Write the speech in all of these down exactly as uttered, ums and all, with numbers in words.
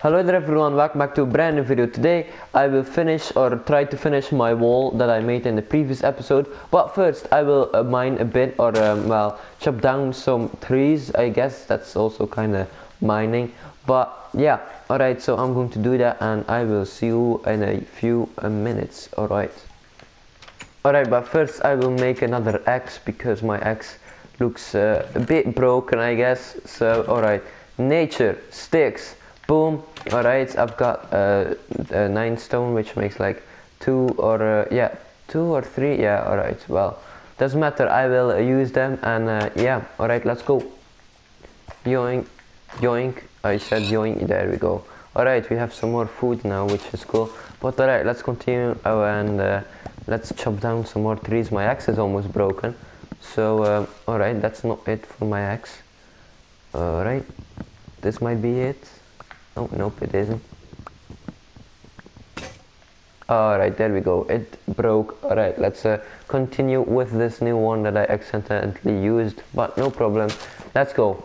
Hello there everyone, welcome back to a brand new video. Today I will finish or try to finish my wall that I made in the previous episode, but first I will uh, mine a bit or um, well, chop down some trees. I guess that's also kind of mining, but yeah. Alright, so I'm going to do that and I will see you in a few uh, minutes. Alright, alright, but first I will make another axe because my axe looks uh, a bit broken, I guess. So alright, nature, sticks. Boom. Alright, I've got uh, uh, nine stone, which makes like two or uh, yeah, two or three. Yeah, alright, well, doesn't matter. I will uh, use them and uh, yeah, alright, let's go. Yoink, yoink. I said yoink. There we go. Alright, we have some more food now, which is cool. But alright, let's continue oh, and uh, let's chop down some more trees. My axe is almost broken, so um, alright, that's not it for my axe. Alright, this might be it. Oh, nope, it isn't. Alright, there we go. It broke. Alright, let's uh, continue with this new one that I accidentally used, but no problem. Let's go.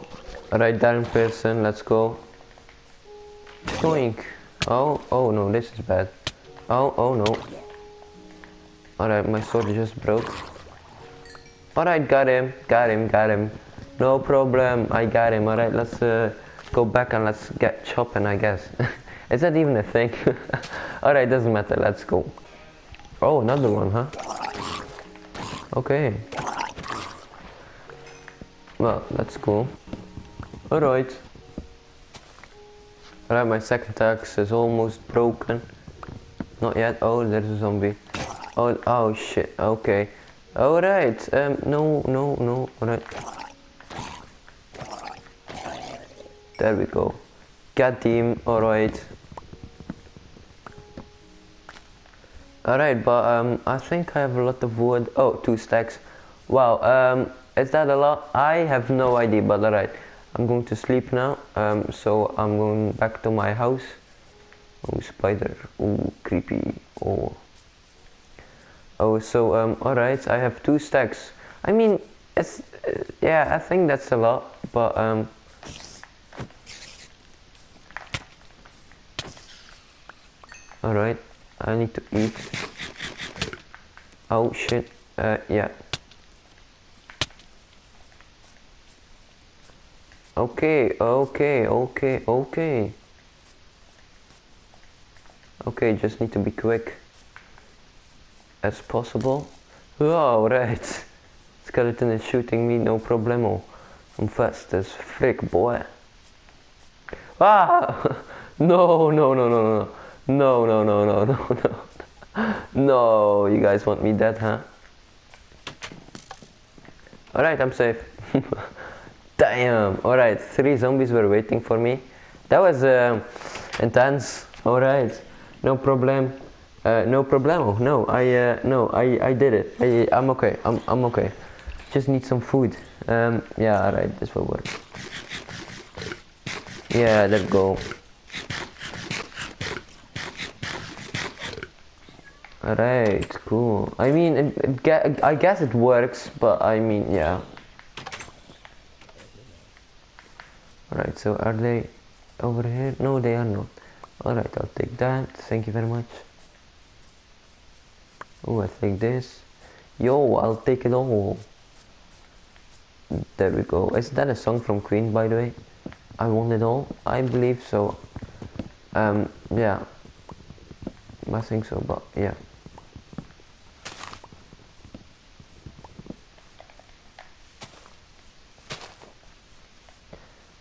Alright, down person, let's go. Toink. Oh, oh no, this is bad. Oh, oh no. Alright, my sword just broke. Alright, got him. Got him, got him. No problem, I got him. Alright, let's... Uh, go back and let's get chopping, I guess. Is that even a thing? Alright, doesn't matter, let's go. Oh, another one, huh? Okay. Well, that's cool. Alright. Alright, my second axe is almost broken. Not yet. Oh, there's a zombie. Oh, oh shit, okay. Alright, um, no, no, no, alright. There we go. Got him. Alright. Alright, but um, I think I have a lot of wood. Oh, two stacks. Wow, um, is that a lot? I have no idea, but alright. I'm going to sleep now, um, so I'm going back to my house. Oh, spider. Oh, creepy. Oh. Oh, so, um, alright, I have two stacks. I mean, it's, uh, yeah, I think that's a lot, but, um, alright, I need to eat. Oh shit, uh, yeah. Okay, okay, okay, okay. Okay, just need to be quick as possible. Wow, right. Skeleton is shooting me, no problemo. I'm fast as frick, boy. Ah! No, no, no, no, no. No, no, no, no, no, no. No, you guys want me dead, huh? Alright, I'm safe. Damn. Alright, three zombies were waiting for me. That was uh, intense. Alright, no problem. Uh, no problemo. No, I, uh, no, I, I did it. I, I'm okay. I'm, I'm okay. Just need some food. Um, yeah, alright, this will work. Yeah, let's go. Alright, cool. I mean, it, it ge- I guess it works, but I mean, yeah. Alright, so are they over here? No, they are not. Alright, I'll take that. Thank you very much. Oh, I take this. Yo, I'll take it all. There we go. Is that a song from Queen, by the way? I want it all? I believe so. Um, yeah. I think so, but yeah.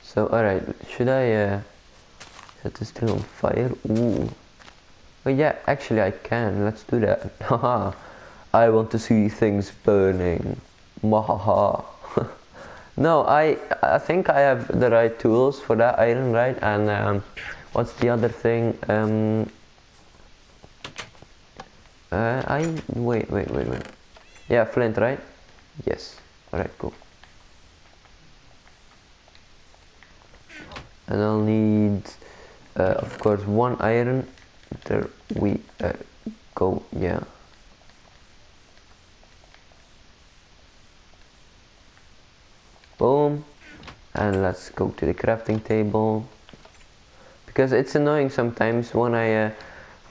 So alright, should I uh, set this thing on fire? Ooh. Oh yeah, actually I can, let's do that. Haha. I want to see things burning. Mahaha. No, I I think I have the right tools for that iron, right? And um, what's the other thing? Um Uh, I wait, wait, wait, wait. Yeah, flint, right? Yes. Alright, cool. And I'll need, uh, of course, one iron. There we uh, go. Yeah. Boom. And let's go to the crafting table. because it's annoying sometimes when I uh,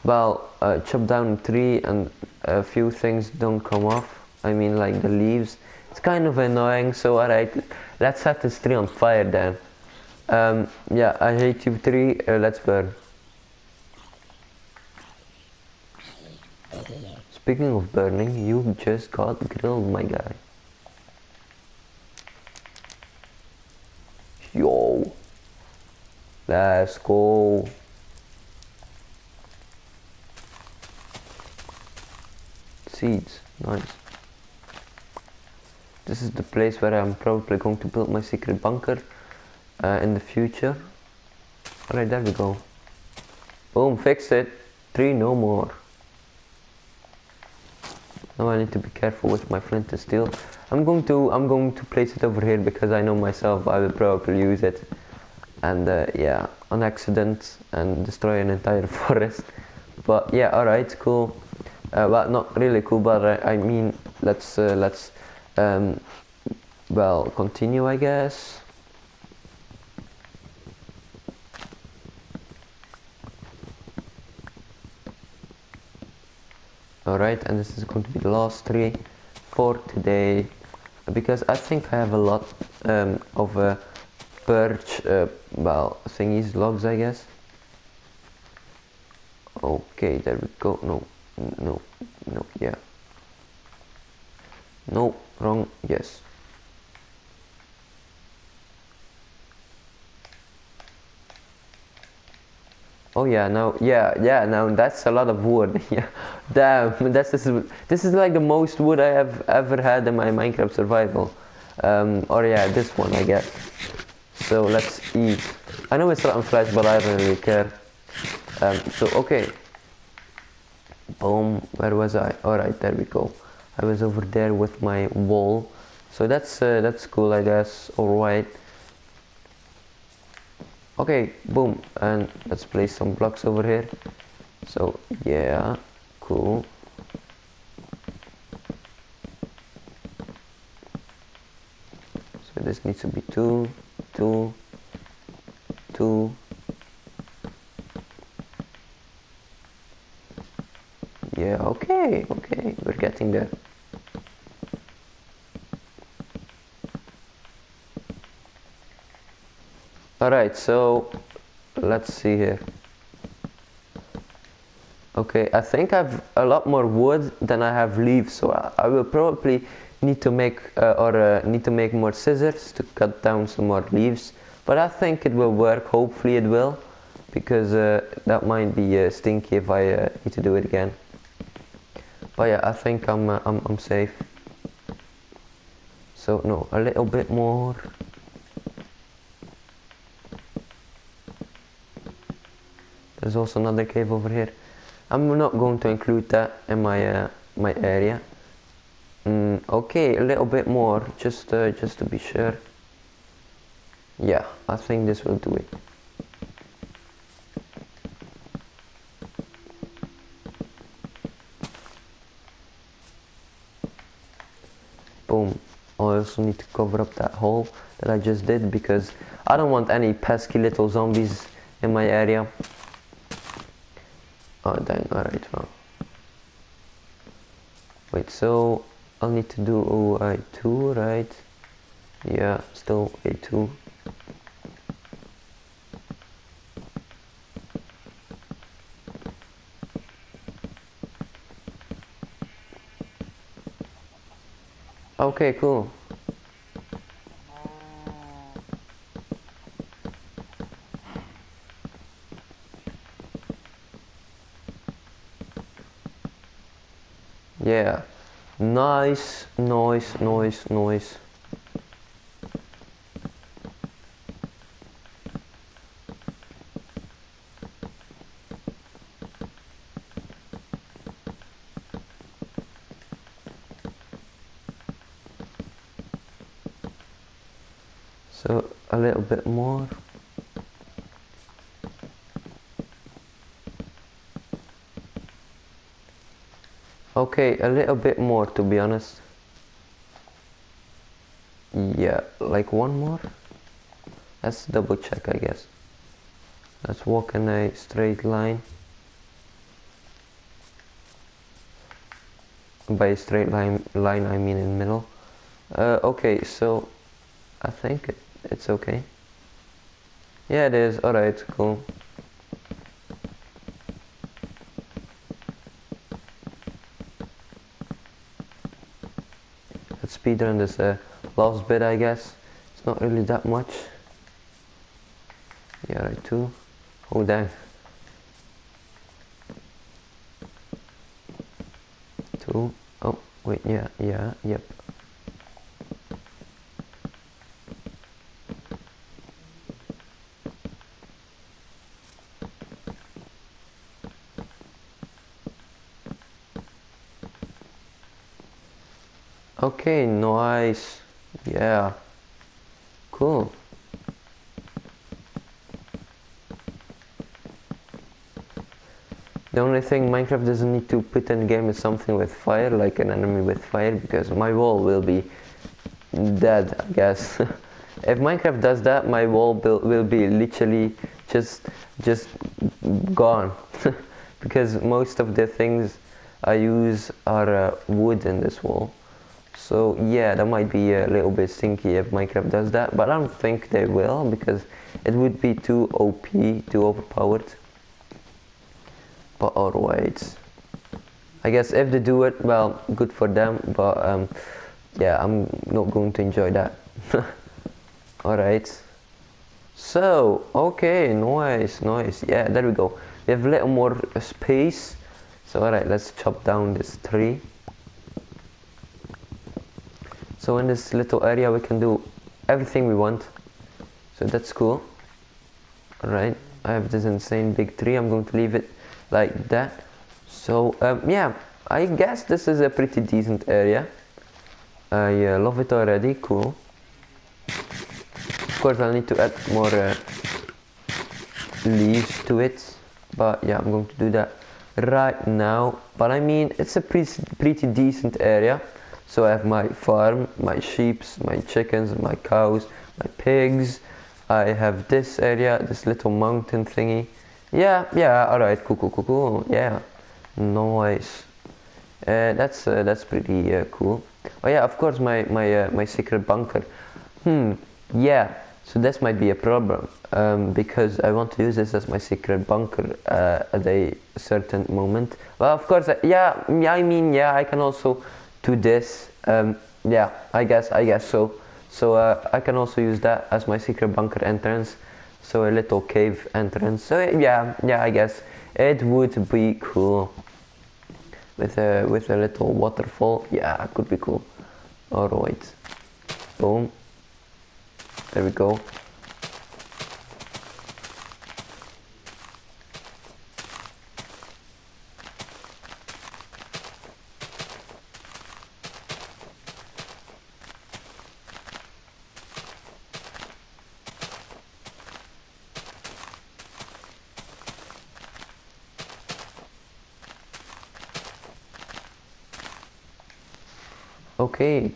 well uh, chop down a tree and a few things don't come off. I mean, like the leaves. It's kind of annoying. So alright, let's set this tree on fire then. Um, yeah, I hate you tree. Uh, let's burn. Speaking of burning, you just got grilled, my guy. Yo, let's go. Seeds, nice. This is the place where I'm probably going to build my secret bunker uh, in the future. Alright, there we go. Boom, fixed it. Three no more. Now I need to be careful with my flint and steel. I'm going to I'm going to place it over here because I know myself I will probably use it, and uh, yeah, on accident and destroy an entire forest. But yeah, alright, cool. Uh, well, not really cool, but I, I mean, let's uh, let's. Um, well, continue, I guess. Alright, and this is going to be the last tree for today, because I think I have a lot um, of uh, birch, uh, well, thingies, logs, I guess. Okay, there we go. No, no, no, yeah. No, wrong, yes. Oh yeah, now, yeah, yeah, now that's a lot of wood. Yeah, damn, that's, this is, this is like the most wood I have ever had in my Minecraft survival. Um, or yeah, this one I guess. So let's eat. I know it's rotten flesh, but I don't really care. Um, so, okay. Boom, where was I? Alright, there we go. I was over there with my wall, so that's uh, that's cool, I guess. Alright. Okay, boom, and let's place some blocks over here. So yeah, cool. So this needs to be two, two, two. Yeah, okay, okay, we're getting there. Alright, so let's see here. Okay, I think I have a lot more wood than I have leaves, so I, I will probably need to make uh, or uh, need to make more scissors to cut down some more leaves. But I think it will work. Hopefully it will, because uh, that might be uh, stinky if I uh, need to do it again. But yeah, I think I'm uh, I'm I'm safe. So no, a little bit more. There's also another cave over here. I'm not going to include that in my uh, my area. Mm, okay, a little bit more, just uh, just to be sure. Yeah, I think this will do it. Boom. I also need to cover up that hole that I just did because I don't want any pesky little zombies in my area. Oh dang, alright, well. Wait, so I'll need to do A two, right? Yeah, still A two. Okay, cool. Yeah, nice, nice, nice, nice. So a little bit more. Okay, a little bit more, to be honest. Yeah, like one more? Let's double check, I guess. Let's walk in a straight line. By a straight line, line I mean in the middle. Uh, okay, so I think it, it's okay. Yeah, it is. Alright, cool. Let's speedrun this uh, last bit, I guess. It's not really that much. Yeah, right, too. Oh, dang. Two. Oh, wait, yeah, yeah, yep. Okay, nice. Yeah. Cool. The only thing Minecraft doesn't need to put in the game is something with fire, like an enemy with fire, because my wall will be dead, I guess. If Minecraft does that, my wall will be literally just just gone. Because most of the things I use are uh, wood in this wall. So yeah, that might be a little bit stinky if Minecraft does that, but I don't think they will, because it would be too O P, too overpowered. But alright, I guess if they do it, well, good for them, but um, yeah, I'm not going to enjoy that. Alright, so, okay, nice, nice, yeah, there we go. We have a little more space, so alright, let's chop down this tree. So in this little area we can do everything we want, so that's cool. Alright, I have this insane big tree, I'm going to leave it like that. So um, yeah, I guess this is a pretty decent area. I uh, love it already. Cool. Of course I'll need to add more uh, leaves to it, but yeah, I'm going to do that right now. But I mean, it's a pre pretty decent area. So I have my farm, my sheep, my chickens, my cows, my pigs. I have this area, this little mountain thingy. Yeah, yeah, alright, cool, cool, cool, cool, yeah, nice. Uh, that's uh, that's pretty uh, cool. Oh yeah, of course, my my uh, my secret bunker. Hmm, yeah. So this might be a problem um, because I want to use this as my secret bunker uh, at a certain moment. Well, of course, uh, yeah, yeah. I mean, yeah, I can also do this. Um, yeah, I guess, I guess so. So uh, I can also use that as my secret bunker entrance. So a little cave entrance. So yeah, yeah, I guess it would be cool with a with a little waterfall. Yeah, it could be cool. All right, boom. There we go. Okay.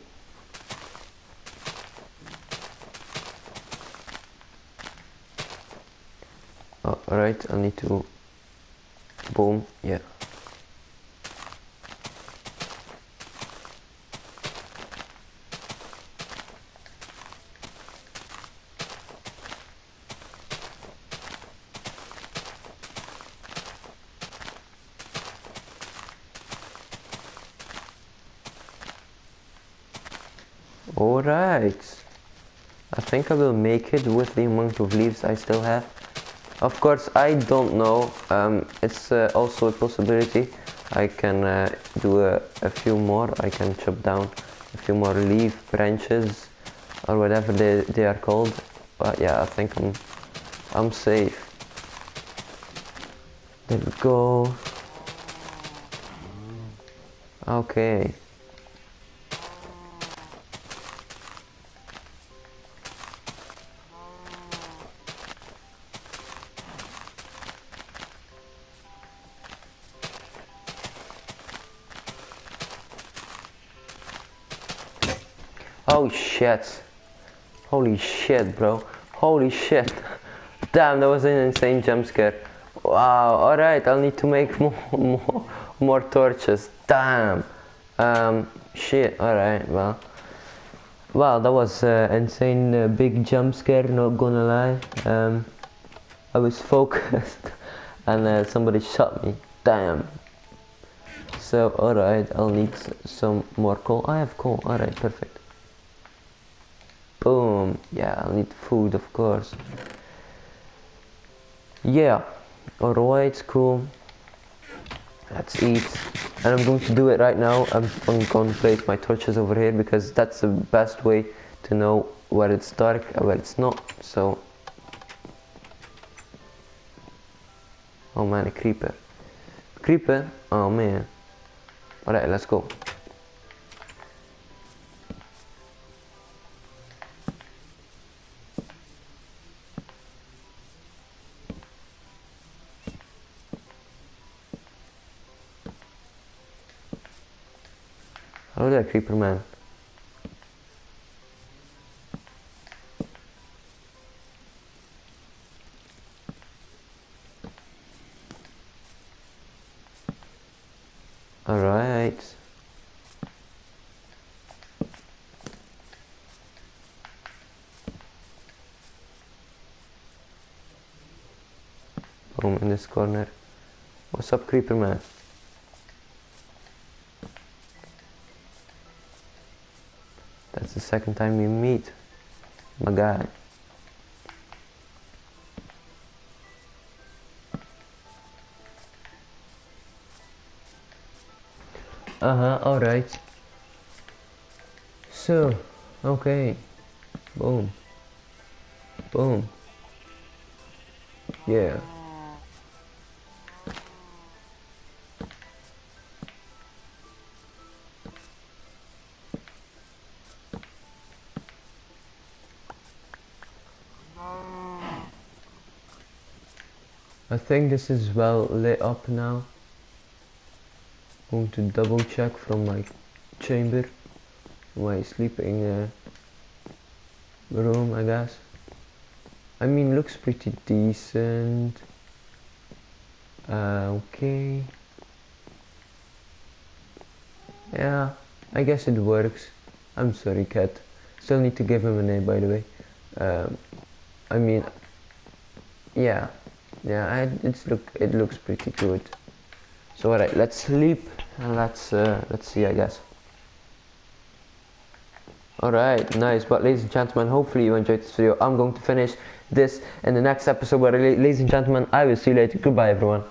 Oh, all right, I need to boom, yeah. Alright, I think I will make it with the amount of leaves I still have. Of course, I don't know, um, it's uh, also a possibility. I can uh, do a, a few more, I can chop down a few more leaf branches or whatever they, they are called. But yeah, I think I'm, I'm safe. There we go. Okay. Oh shit, holy shit, bro, holy shit. Damn, that was an insane jump scare. Wow, alright, I'll need to make more, more, more torches. Damn. Um, shit, alright, well. Wow, that was an uh, insane uh, big jump scare, not gonna lie. Um, I was focused and uh, somebody shot me. Damn. So, alright, I'll need some more coal. I have coal, alright, perfect. Boom. Yeah, I'll need food, of course. Yeah, alright, cool. Let's eat. And I'm going to do it right now. I'm, I'm going to place my torches over here because that's the best way to know where it's dark and where it's not. So, oh man, a creeper. Creeper? Oh man. Alright, let's go. Hello there, creeper man. All right. Boom, in this corner. What's up, creeper man? That's the second time we meet, my guy. Uh-huh, alright. So, okay. Boom. Boom. Yeah. I think this is well lit up now. I'm going to double check from my chamber, my sleeping uh, room, I guess. I mean, looks pretty decent. Uh, okay. Yeah, I guess it works. I'm sorry, cat. Still need to give him a name, by the way. Um, I mean, yeah. Yeah, I, it's look, it looks pretty good. So alright, let's sleep and let's uh, let's see, I guess. Alright, nice. But ladies and gentlemen, hopefully you enjoyed this video. I'm going to finish this in the next episode. But ladies and gentlemen, I will see you later. Goodbye, everyone.